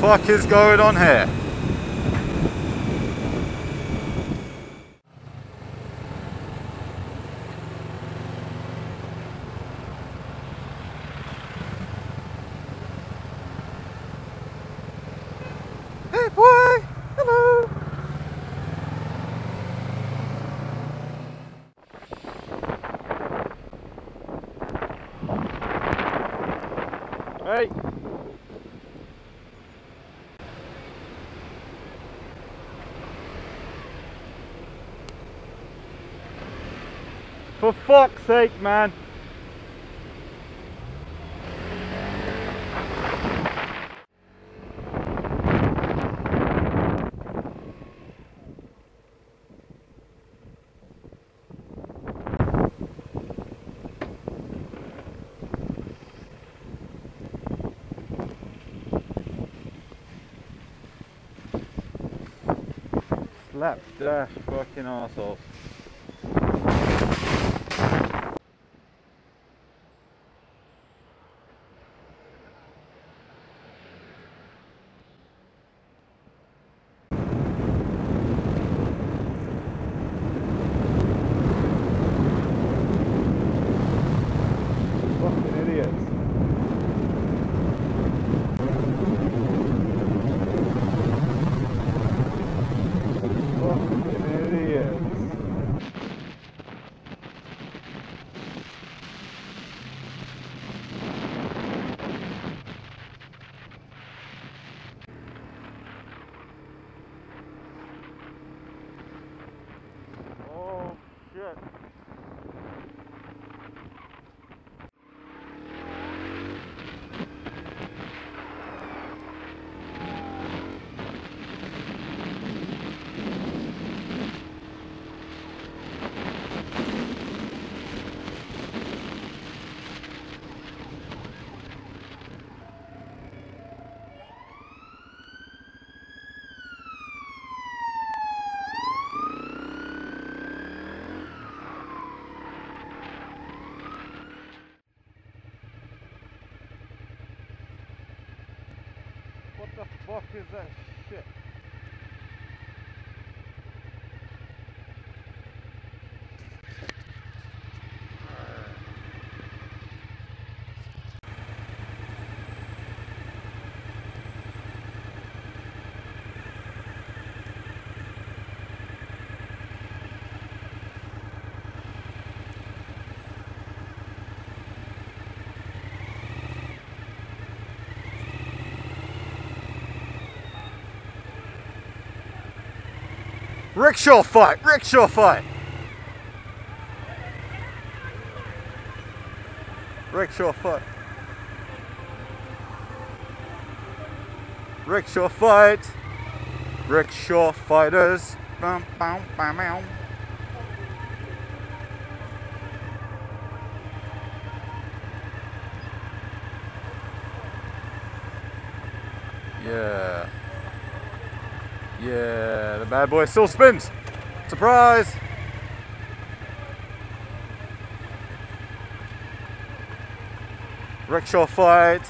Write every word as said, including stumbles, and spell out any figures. fuck is going on here? Hey boy! Hello! Hey! For fuck's sake, man! Slapdash fucking arseholes. What the fuck is that shit? Rickshaw fight! Rickshaw fight! Rickshaw fight! Rickshaw fight! Rickshaw fighters! Bum, bum, bum, bum. Yeah. Yeah, the bad boy still spins. Surprise! Rickshaw fight.